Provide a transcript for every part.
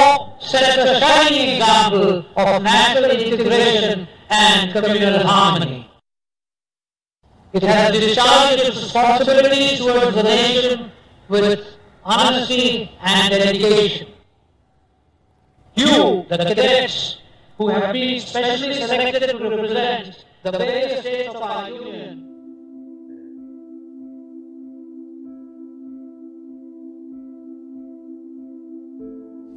law sets a shining example of national integration and communal harmony. It has discharged its responsibilities towards the nation with honesty and dedication. You, the cadets, who have been specially selected to represent the various states of our Union,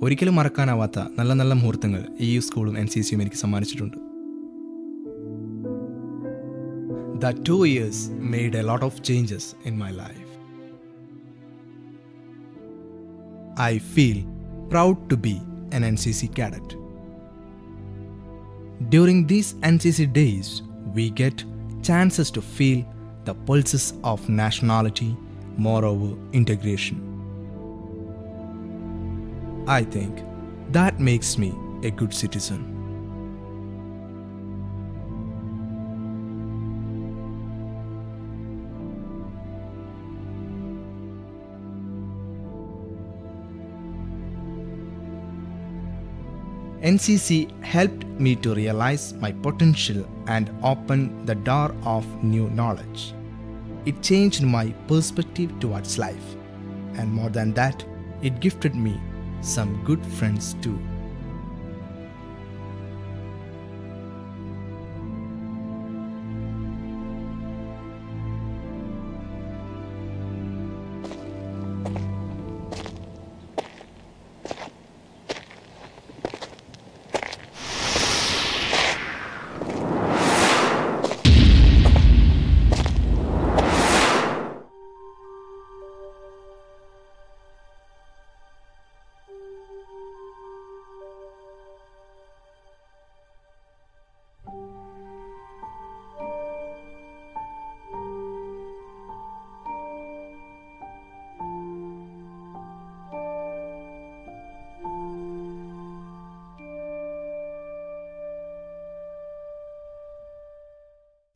ഒരിക്കലും മറക്കാനാവാത്ത നല്ല നല്ല മുഹൂർത്തങ്ങൾ ഈ സ്കൂളും N C സിയും എനിക്ക് സമ്മാനിച്ചിട്ടുണ്ട്. The 2 years made a lot of changes in my life. I feel proud to be an NCC cadet. During these NCC days, we get chances to feel the pulses of nationality, moreover integration. I think that makes me a good citizen. NCC helped me to realize my potential and open the door of new knowledge. It changed my perspective towards life, and more than that, it gifted me some good friends too.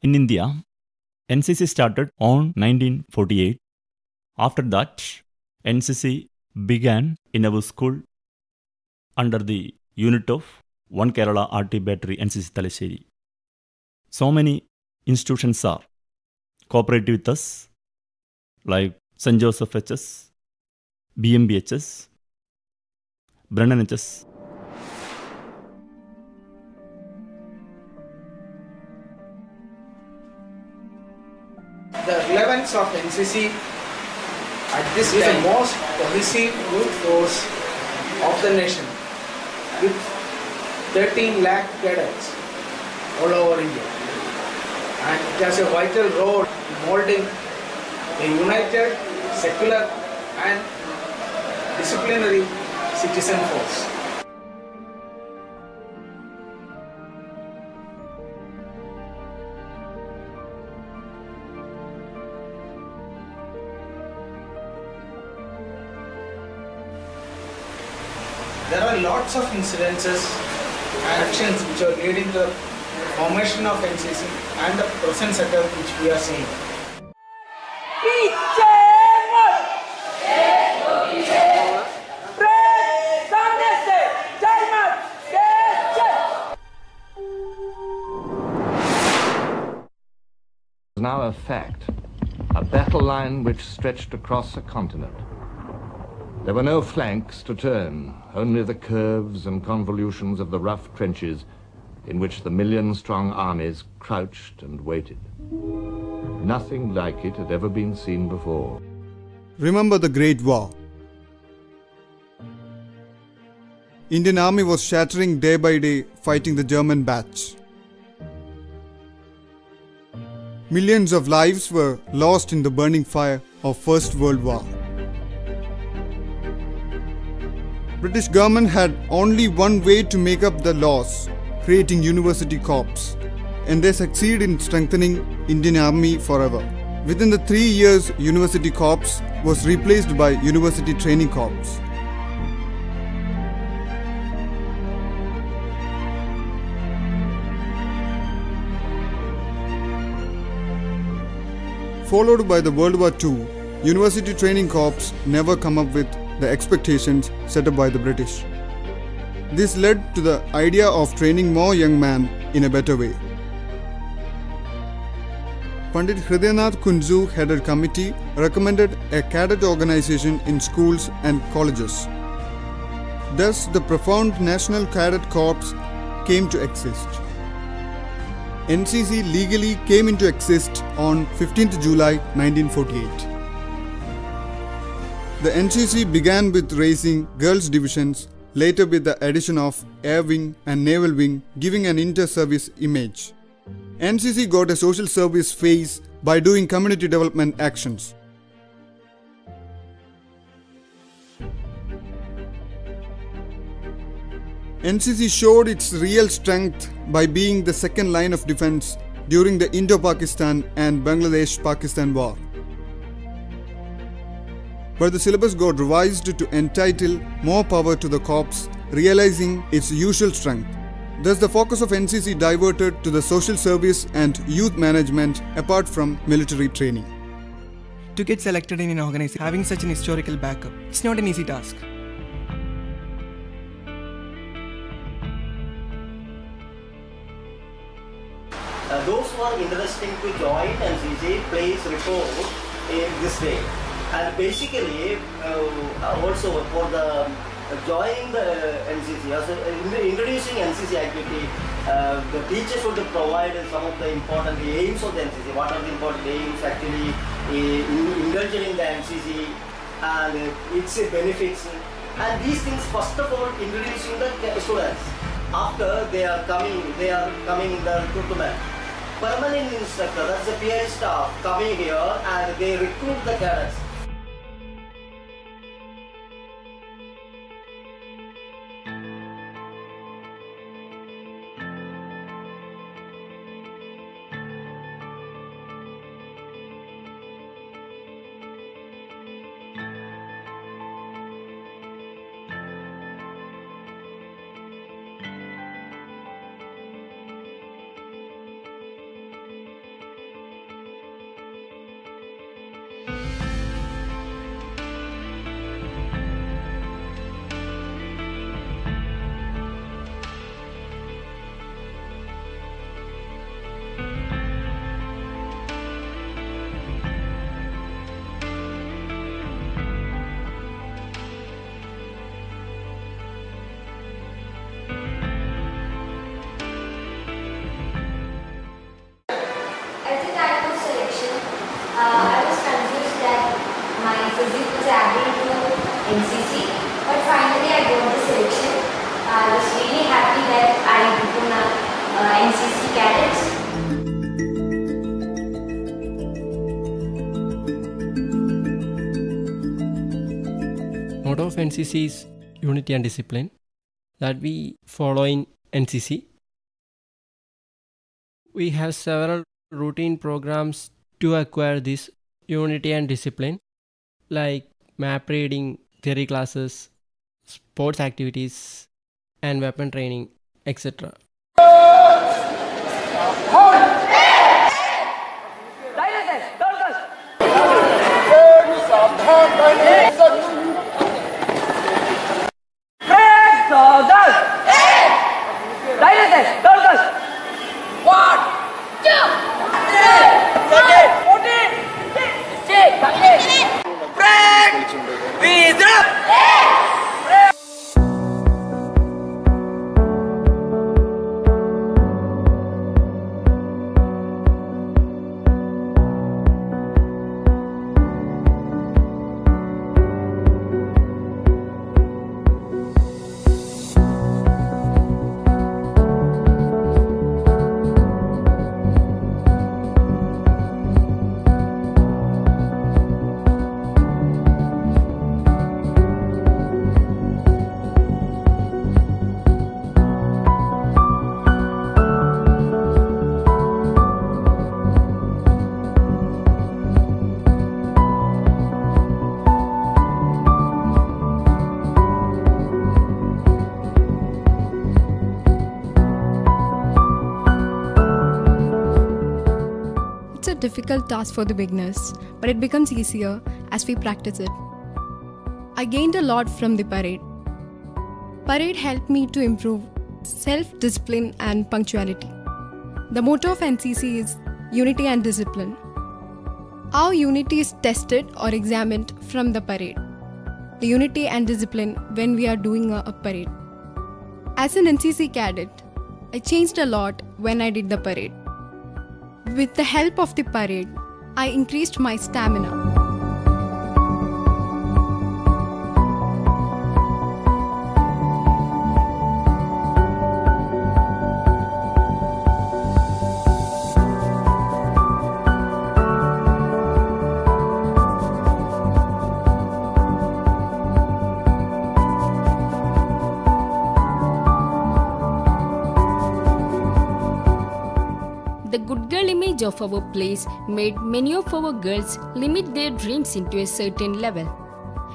In India, NCC started on 1948. After that, NCC began in our school under the unit of 1 Kerala RT battery NCC Thalesheri. So many institutions are cooperative with us, like St. Joseph Hs, Bmbhs, Brennan Hs. The relevance of NCC at this is the most cohesive brute force of the nation, with 13 lakh cadets all over India, and it has a vital role in molding a united, secular and disciplinary citizen force. There are lots of incidences and actions which are leading to the formation of NCC and the present setup which we are seeing. It is now a fact, a battle line which stretched across a continent. There were no flanks to turn, only the curves and convolutions of the rough trenches in which the million-strong armies crouched and waited. Nothing like it had ever been seen before. Remember the Great War. Indian Army was shattering day by day, fighting the German batch. Millions of lives were lost in the burning fire of First World War. British government had only one way to make up the loss, creating university corps, and they succeed in strengthening Indian Army forever. Within the 3 years, university corps was replaced by university training corps. Followed by the World War II, university training corps never come up with the expectations set up by the British. This led to the idea of training more young men in a better way. Pandit Hridayanath Kunzu headed committee recommended a cadet organization in schools and colleges. Thus, the profound National Cadet Corps came to exist. NCC legally came into exist on 15th July 1948. The NCC began with raising girls' divisions, later with the addition of Air Wing and Naval Wing, giving an inter-service image. NCC got a social service phase by doing community development actions. NCC showed its real strength by being the second line of defense during the Indo-Pakistan and Bangladesh-Pakistan war. But the syllabus got revised to entitle more power to the corps, realizing its usual strength. Thus, the focus of NCC diverted to the social service and youth management apart from military training. To get selected in an organization, having such an historical backup, it's not an easy task. Those who are interested to join NCC place report in this day. And basically, also for the joining the NCC, also introducing NCC activity, the teachers would provide some of the important aims of the NCC. What are the important aims actually indulging in the NCC and its benefits? And these things, first of all, introducing the students. After they are coming in the recruitment. Permanent instructor, that's the PI staff, coming here and they recruit the cadets. I was confused that my physique was added to NCC, but finally I got the selection. I was really happy that I became a NCC cadet. Motto of NCC is unity and discipline that we follow in NCC. We have several routine programs to acquire this unity and discipline, like map reading, theory classes, sports activities, and weapon training, etc. It's a difficult task for the beginners, but it becomes easier as we practice it. I gained a lot from the parade. Parade helped me to improve self-discipline and punctuality. The motto of NCC is unity and discipline. Our unity is tested or examined from the parade. The unity and discipline when we are doing a parade. As an NCC cadet, I changed a lot when I did the parade. With the help of the parade, I increased my stamina. The good girl image of our place made many of our girls limit their dreams into a certain level.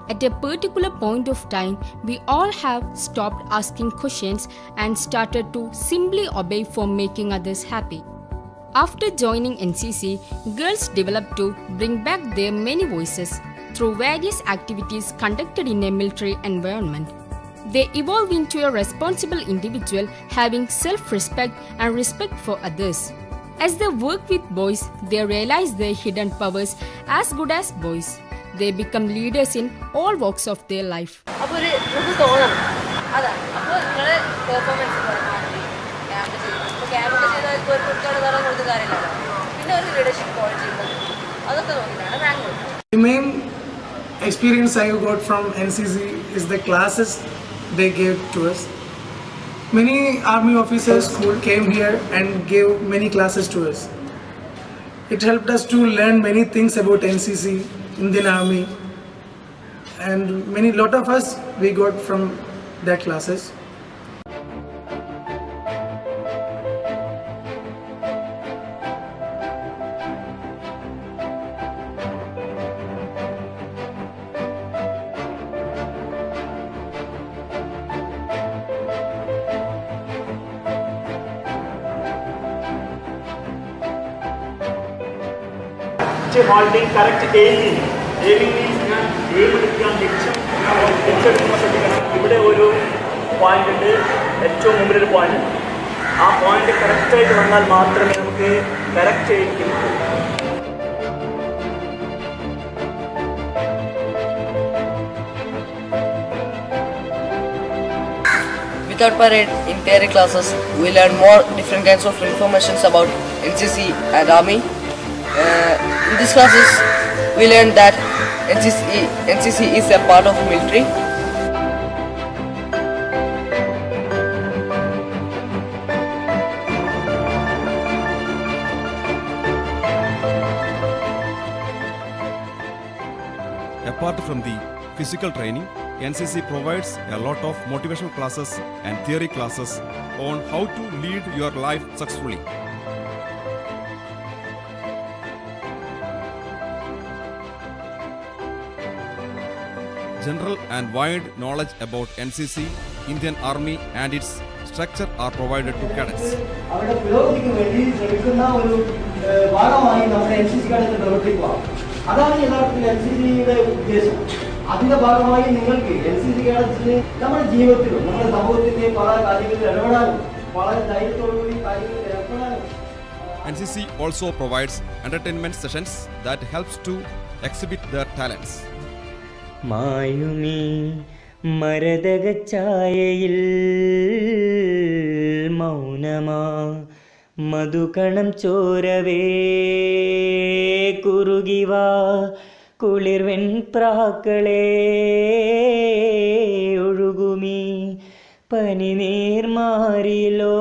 At a particular point of time, we all have stopped asking questions and started to simply obey for making others happy. After joining NCC, girls developed to bring back their many voices through various activities conducted in a military environment. They evolve into a responsible individual having self-respect and respect for others. As they work with boys, they realize their hidden powers as good as boys. They become leaders in all walks of their life. The main experience I got from NCC is the classes they gave to us. Many army officers who came here and gave many classes to us. It helped us to learn many things about NCC, Indian Army, and lot of us we got from their classes. Holding correct ailing. Ailing means aim to become picture. Picture is not a good point. It's a memorable point. Our point is correct. It's a matter of correct ailing. Without parade, in theory classes, we learn more different kinds of information about NCC and Army. In these classes, we learned that NCC is a part of military. Apart from the physical training, NCC provides a lot of motivational classes and theory classes on how to lead your life successfully. General and wide knowledge about NCC, Indian Army and its structure are provided to cadets. NCC also provides entertainment sessions that helps to exhibit their talents. மாயுமி மரதகச் சாயையில் Mounama மதுகணம் சோரவே குருகிவா குளிர்வெண் பிராக்களே ஒழுகுமி பனிநீர் மாறிலோ.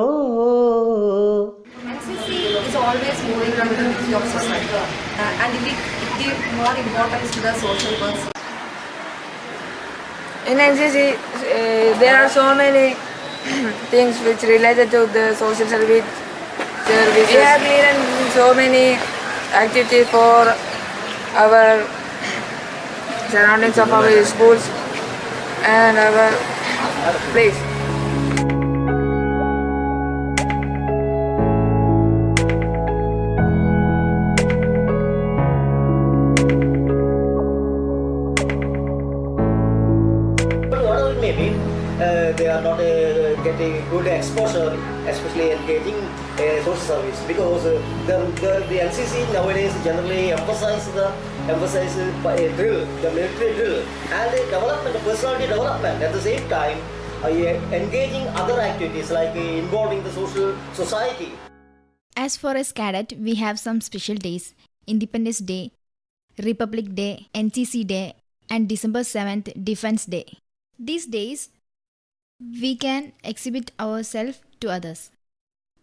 In NCC, there are so many things which related to the social services. We have learned so many activities for our surroundings of our schools and our place. They are not getting good exposure, especially engaging social service, because the NCC nowadays generally emphasize the military drill, and the development, personality development at the same time, engaging other activities like involving the social society. As for as cadet, we have some special days: Independence Day, Republic Day, NCC Day, and December 7th, Defense Day. These days, we can exhibit ourselves to others.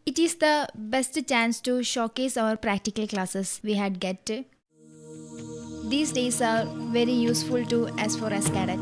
It is the best chance to showcase our practical classes we had get. These days are very useful to as for as cadet.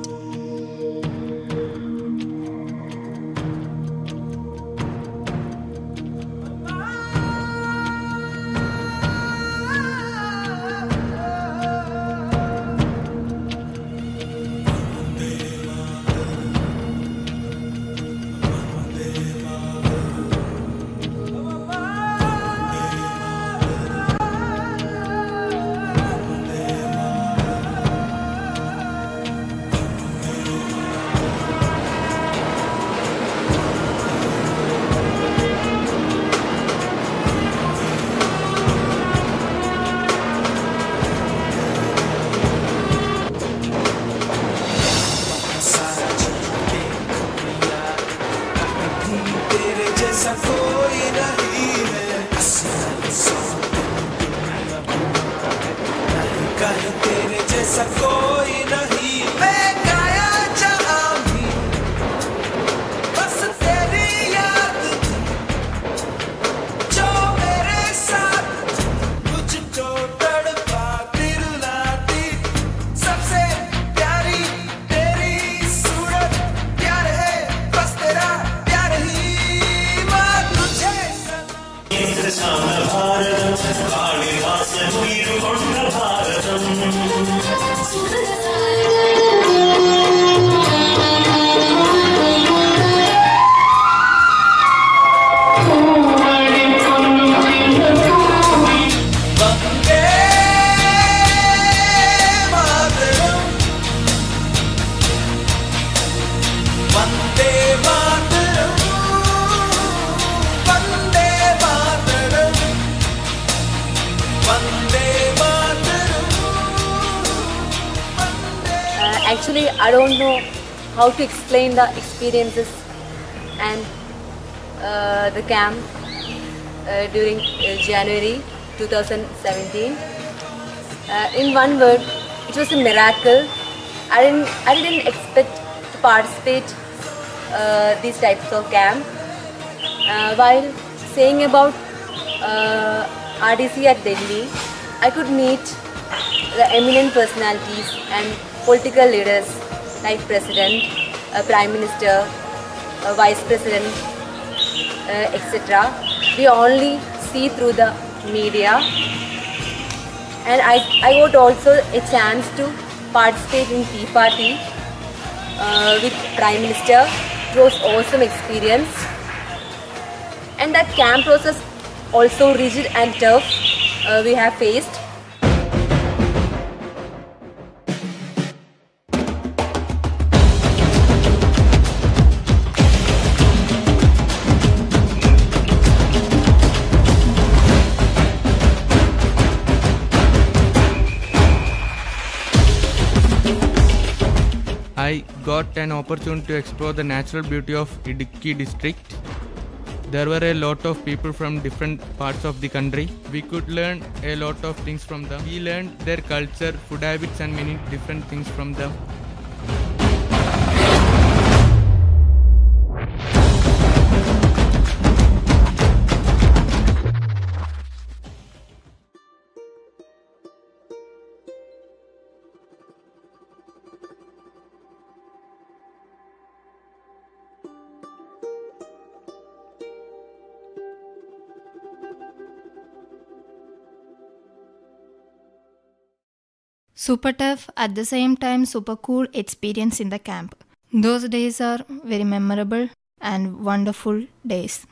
Actually, I don't know how to explain the experiences and the camp during January 2017. In one word, it was a miracle. I didn't expect to participate these types of camp. While saying about RDC at Delhi, I could meet the eminent personalities and political leaders like President, Prime Minister, Vice President, etc. We only see through the media, and I got also a chance to participate in Tea Party with Prime Minister. It was awesome experience, and that camp process also rigid and tough we have faced. I got an opportunity to explore the natural beauty of Idukki district. There were a lot of people from different parts of the country. We could learn a lot of things from them. We learned their culture, food habits, and many different things from them. Super tough, at the same time super cool experience in the camp. Those days are very memorable and wonderful days.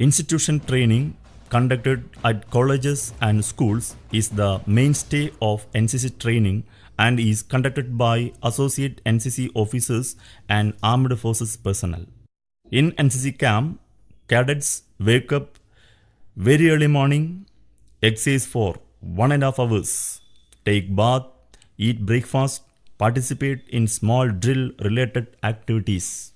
Institution training conducted at colleges and schools is the mainstay of NCC training and is conducted by associate NCC officers and armed forces personnel. In NCC camp, cadets wake up very early morning, exercise for 1.5 hours, take bath, eat breakfast, participate in small drill related activities.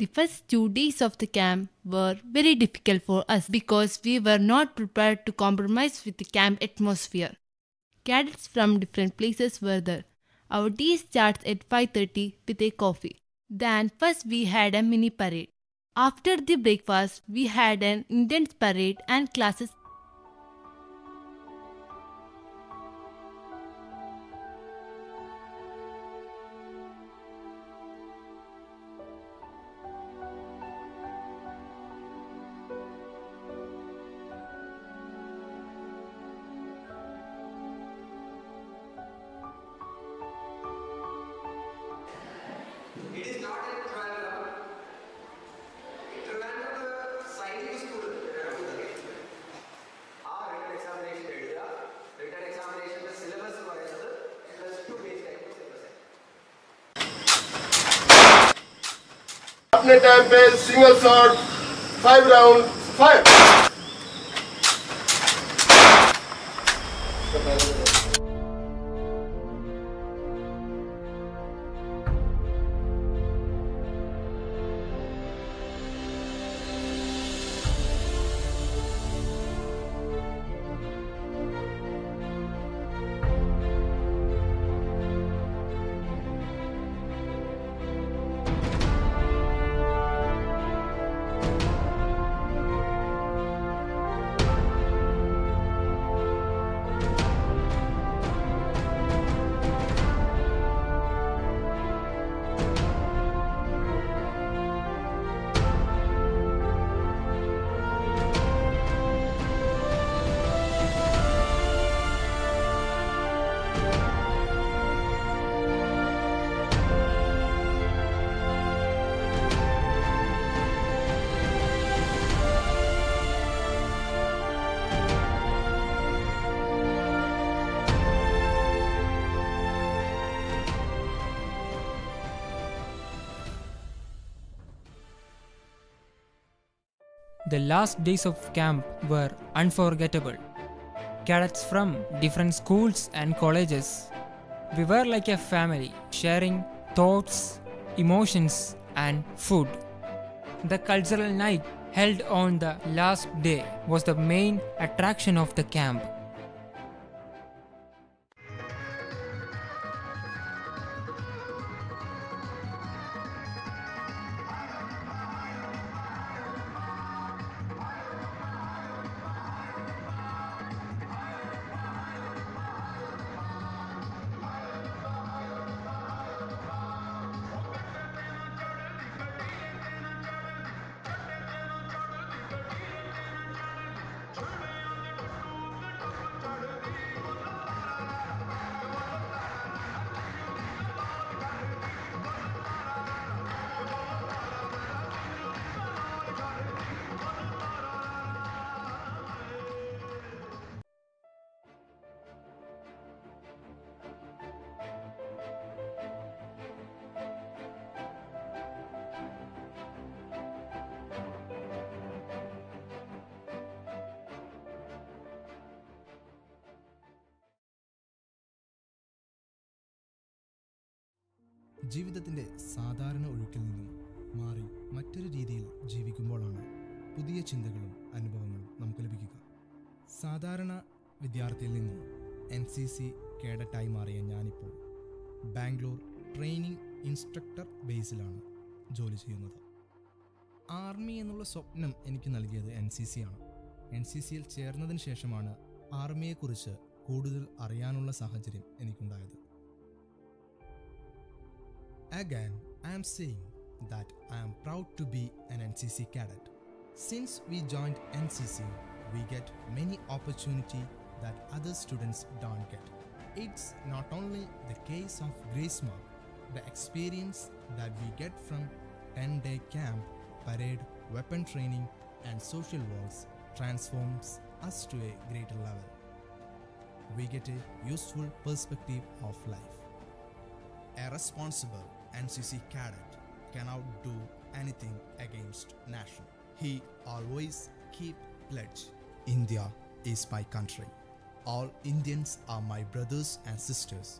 The first 2 days of the camp were very difficult for us because we were not prepared to compromise with the camp atmosphere. Cadets from different places were there. Our day starts at 5:30 with a coffee. Then first we had a mini parade. After the breakfast, we had an intense parade and classes. Time pace, single shot, 5 round, 5. The last days of camp were unforgettable. Cadets from different schools and colleges. We were like a family, sharing thoughts, emotions, and food. The cultural night held on the last day was the main attraction of the camp. ജീവിതത്തിൻ്റെ സാധാരണ ഒഴുക്കിൽ നിന്നും മാറി മറ്റൊരു രീതിയിൽ ജീവിക്കുമ്പോഴാണ് പുതിയ ചിന്തകളും അനുഭവങ്ങളും നമുക്ക് ലഭിക്കുക. സാധാരണ വിദ്യാർത്ഥിയിൽ നിന്നും NCC കേഡറ്റായി മാറിയ ഞാനിപ്പോൾ ബാംഗ്ലൂർ ട്രെയിനിങ് ഇൻസ്ട്രക്ടർ ബേസിലാണ് ജോലി ചെയ്യുന്നത്. ആർമി എന്നുള്ള സ്വപ്നം എനിക്ക് നൽകിയത് NCC ആണ്. NCCയിൽ ചേർന്നതിന് ശേഷമാണ് ആർമിയെക്കുറിച്ച് കൂടുതൽ അറിയാനുള്ള സാഹചര്യം എനിക്കുണ്ടായത്. Again, I am saying that I am proud to be an NCC cadet. Since we joined NCC, we get many opportunities that other students don't get. It's not only the case of grace mark, the experience that we get from 10-day camp, parade, weapon training and social walks transforms us to a greater level. We get a useful perspective of life. A responsible NCC cadet cannot do anything against nation. He always keep pledge. India is my country. All Indians are my brothers and sisters.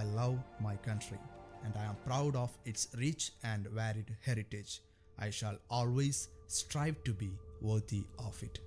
I love my country and I am proud of its rich and varied heritage. I shall always strive to be worthy of it.